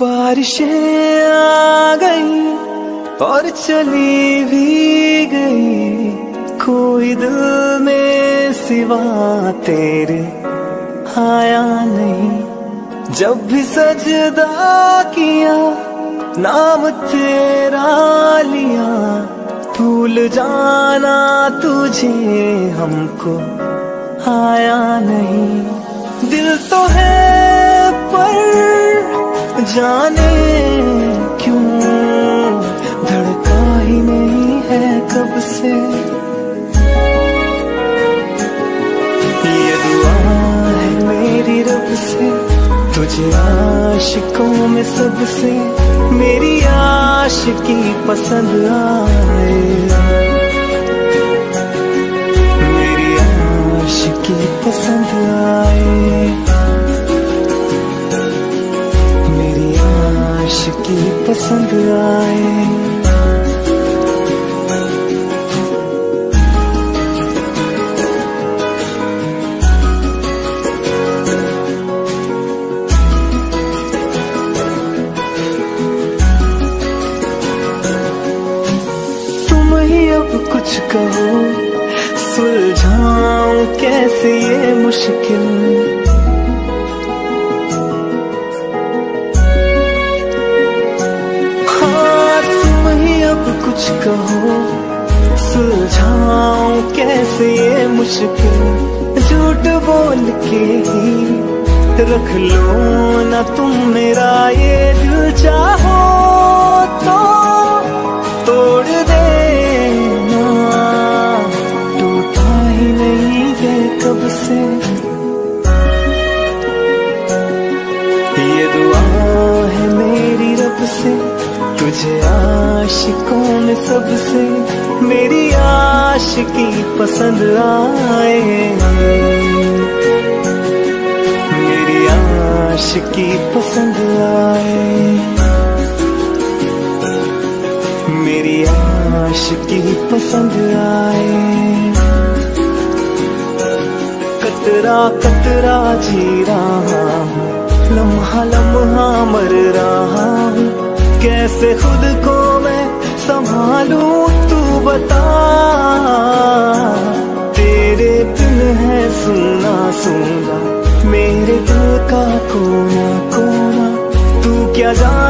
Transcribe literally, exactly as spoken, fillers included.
बारिशें आ गई और चली भी गई, कोई दिल में सिवा तेरे आया नहीं। जब भी सजदा किया नाम तेरा लिया, भूल जाना तुझे हमको आया नहीं। दिल तो है पर जाने क्यों धड़का ही नहीं है कब से, ये दुआ है मेरी रब से तुझे आशिकों में सबसे, मेरी आशिकी पसंद आए, मेरी आशिकी पसंद आए, आशिकी पसंद आए। तुम ही अब कुछ कहो, सुलझाऊं कैसे ये मुश्किल, कुछ कहो सुलझाऊं कैसे ये मुश्किल, झूठ बोल के ही रख लो ना तुम मेरा ये दिल, चाहो तो तोड़ देना, टूटा ही नहीं है कब से, ये दुआ है मेरी रब से तुझे आशिकों में सबसे, मेरी आशिकी पसंद आए, मेरी आशिकी पसंद आए, मेरी आशिकी पसंद आए। कतरा कतरा जी रहा हूँ, लम्हा लम्हा मर रहा हूँ, कैसे खुद को मैं संभालूं तू बता, तेरे बिन है सुना सुना मेरे दिल का कोना कोना, तू क्या जान